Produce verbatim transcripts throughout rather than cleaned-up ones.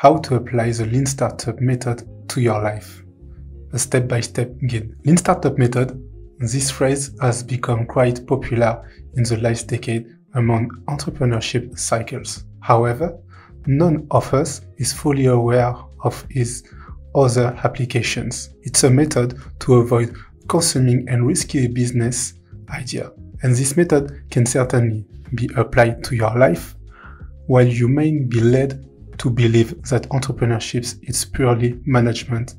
How to apply the Lean Startup method to your life. A step-by-step guide. Lean Startup method, this phrase has become quite popular in the last decade among entrepreneurship cycles. However, none of us is fully aware of its other applications. It's a method to avoid consuming and risky business idea. And this method can certainly be applied to your life, while you may be led to believe that entrepreneurship is purely management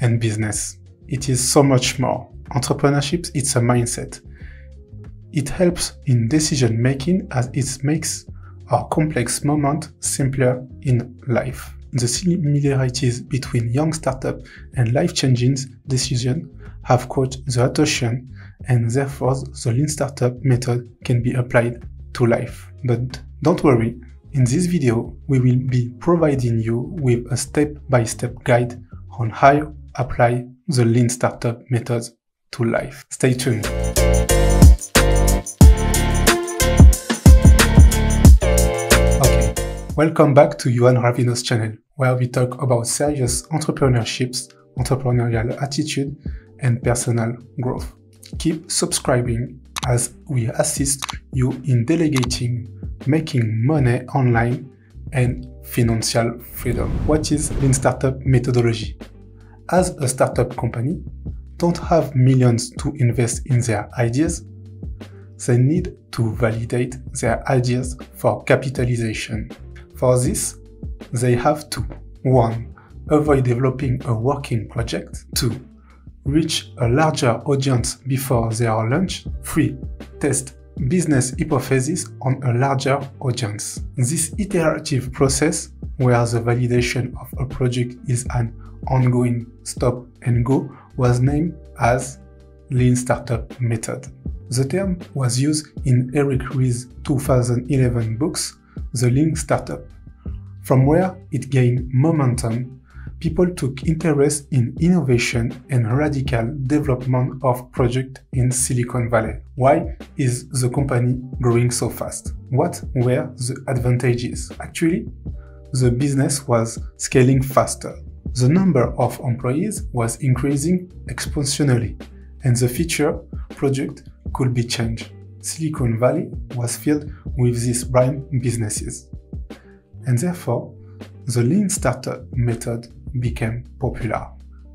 and business. It is so much more. Entrepreneurship is a mindset. It helps in decision making as it makes our complex moments simpler in life. The similarities between young startup and life-changing decisions have caught the attention, and therefore the Lean Startup method can be applied to life. But don't worry. In this video, we will be providing you with a step-by-step guide on how to apply the Lean Startup method to life. Stay tuned. Okay, welcome back to Yohann Ravino's channel, where we talk about serious entrepreneurships, entrepreneurial attitude, and personal growth. Keep subscribing as we assist you in delegating, making money online, and financial freedom. What is Lean Startup methodology? As a startup company don't have millions to invest in their ideas, they need to validate their ideas for capitalization. For this, they have to one Avoid developing a working project, two Reach a larger audience before their launch, three Test business hypothesis on a larger audience. This iterative process, where the validation of a project is an ongoing stop and go, was named as Lean Startup method. The term was used in Eric Ries' two thousand eleven books, The Lean Startup, from where it gained momentum. People took interest in innovation and radical development of projects in Silicon Valley. Why is the company growing so fast? What were the advantages? Actually, the business was scaling faster. The number of employees was increasing exponentially, and the future project could be changed. Silicon Valley was filled with these prime businesses, and therefore, the Lean Startup method became popular.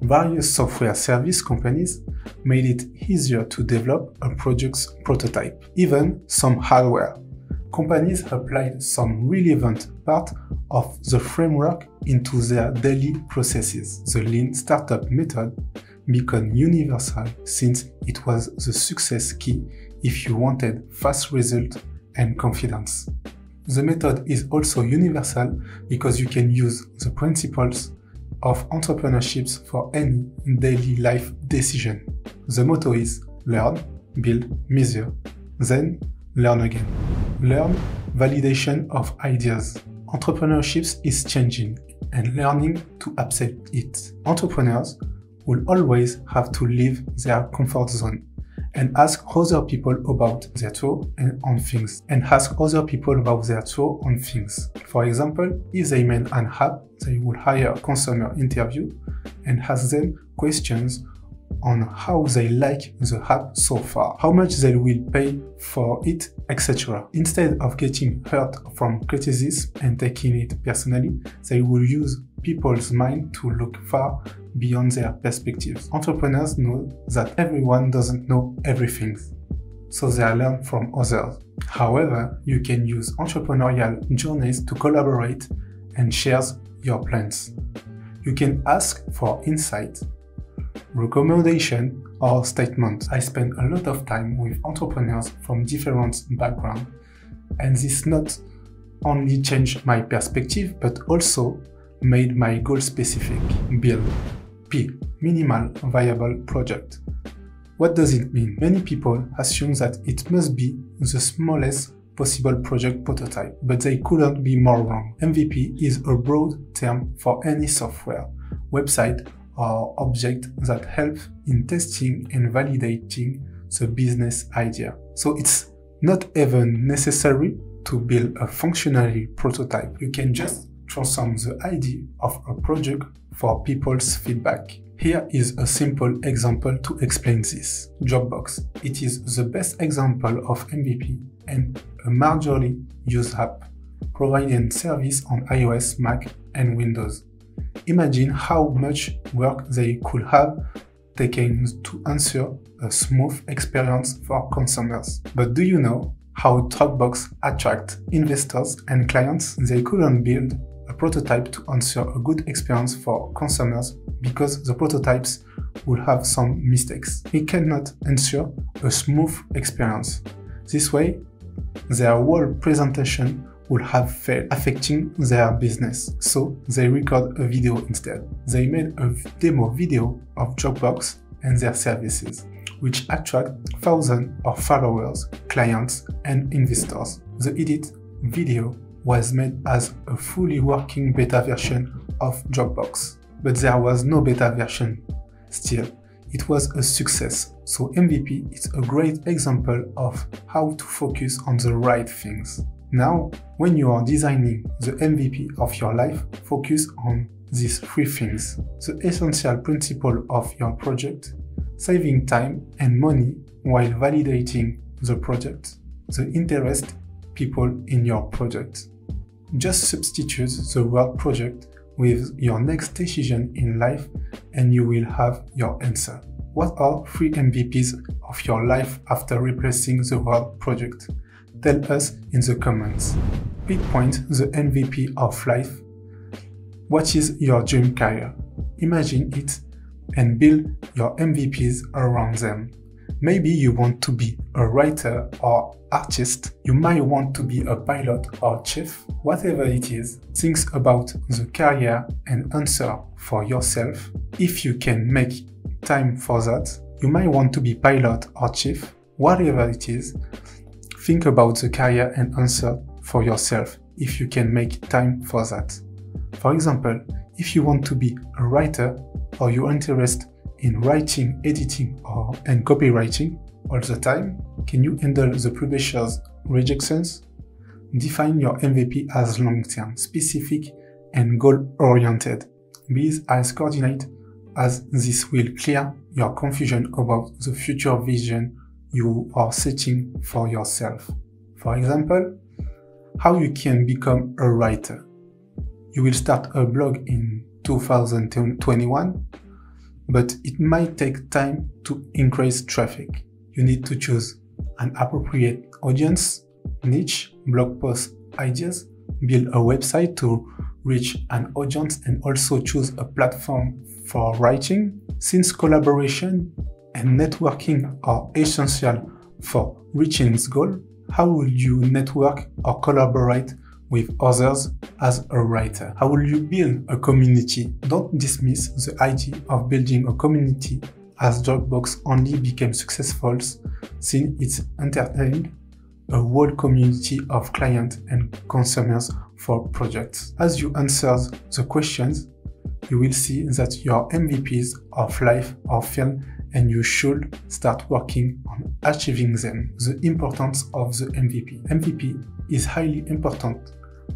Various software service companies made it easier to develop a product's prototype, even some hardware. Companies applied some relevant part of the framework into their daily processes. The Lean Startup method became universal since it was the success key if you wanted fast results and confidence. The method is also universal because you can use the principles of entrepreneurship for any daily life decision. The motto is learn, build, measure, then learn again. Learn validation of ideas. Entrepreneurship is changing and learning to accept it. Entrepreneurs will always have to leave their comfort zone and ask other people about their tour and on things, and ask other people about their tour on things. For example, if they made an app, they would hire a consumer interview and ask them questions on how they like the app so far, how much they will pay for it, et cetera. Instead of getting hurt from criticism and taking it personally, they will use people's mind to look far beyond their perspectives. Entrepreneurs know that everyone doesn't know everything, so they learn from others. However, you can use entrepreneurial journeys to collaborate and share your plans. You can ask for insight, recommendation, or statements. I spend a lot of time with entrepreneurs from different backgrounds, and this not only changed my perspective but also made my goal specific. Build. P. Minimal viable project. What does it mean? Many people assume that it must be the smallest possible project prototype, but they couldn't be more wrong. M V P is a broad term for any software, website, or object that helps in testing and validating the business idea. So it's not even necessary to build a functional prototype. You can just transforms the idea of a project for people's feedback. Here is a simple example to explain this. Dropbox. It is the best example of M V P and a majorly used app, providing service on iOS, Mac and Windows. Imagine how much work they could have taken to ensure a smooth experience for consumers. But do you know how Dropbox attracts investors and clients? They couldn't build a prototype to ensure a good experience for consumers because the prototypes will have some mistakes. We cannot ensure a smooth experience. This way, their whole presentation would have failed, affecting their business. So they record a video instead. They made a demo video of Dropbox and their services, which attract thousands of followers, clients, and investors. The edit video was made as a fully working beta version of Dropbox. But there was no beta version. Still, it was a success. So M V P is a great example of how to focus on the right things. Now, when you are designing the M V P of your life, focus on these three things. The essential principle of your project, saving time and money while validating the project, the interest people in your project. Just substitute the word project with your next decision in life and you will have your answer. What are three M V Ps of your life after replacing the word project? Tell us in the comments. Pinpoint the M V P of life. What is your dream career? Imagine it and build your M V Ps around them. Maybe you want to be a writer or artist. You might want to be a pilot or chef. Whatever it is, think about the career and answer for yourself. If you can make time for that, you might want to be pilot or chef. Whatever it is, think about the career and answer for yourself if you can make time for that. For example, if you want to be a writer or you're interested in writing, editing or, and copywriting all the time, can you handle the publisher's rejections? Define your M V P as long-term, specific and goal-oriented. Be as coordinate as this will clear your confusion about the future vision you are setting for yourself. For example, how you can become a writer. You will start a blog in two thousand twenty-one, but it might take time to increase traffic. You need to choose an appropriate audience, niche, blog post ideas, build a website to reach an audience and also choose a platform for writing. Since collaboration and networking are essential for reaching this goal, how will you network or collaborate with others as a writer? How will you build a community? Don't dismiss the idea of building a community, as Dropbox only became successful since it entertained a whole community of clients and consumers for projects. As you answer the questions, you will see that your M V Ps of life are filled and you should start working on achieving them. The importance of the M V P. M V P is highly important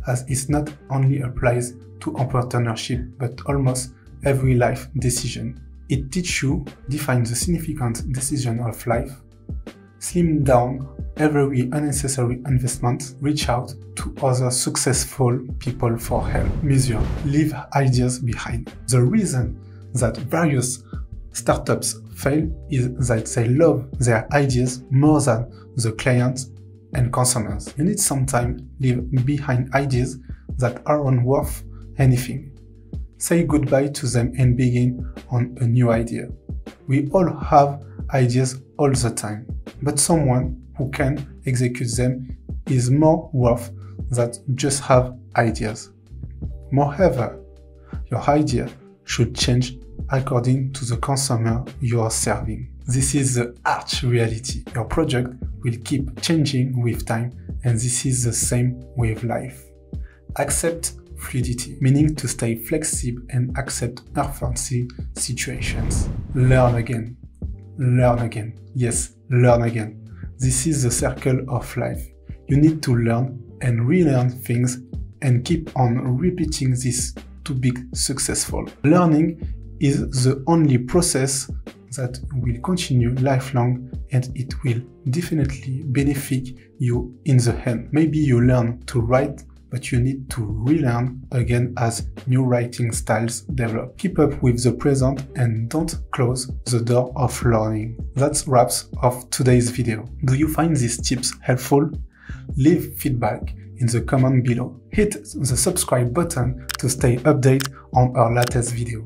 as it not only applies to entrepreneurship but almost every life decision. It teaches you define the significant decision of life, slim down every unnecessary investment, reach out to other successful people for help, measure, leave ideas behind. The reason that various startups fail is that they love their ideas more than the clients and consumers. You need sometimes leave behind ideas that aren't worth anything. Say goodbye to them and begin on a new idea. We all have ideas all the time, but someone who can execute them is more worth than just have ideas. Moreover, your idea should change according to the consumer you are serving. This is the arch reality. Your project will keep changing with time, and this is the same with life. Accept fluidity, meaning to stay flexible and accept unforeseen situations. Learn again, learn again, yes, learn again. This is the circle of life. You need to learn and relearn things and keep on repeating this to be successful. Learning is the only process that will continue lifelong, and it will definitely benefit you in the end. Maybe you learn to write, but you need to relearn again as new writing styles develop. Keep up with the present and don't close the door of learning. That wraps up today's video. Do you find these tips helpful? Leave feedback in the comment below. Hit the subscribe button to stay updated on our latest video.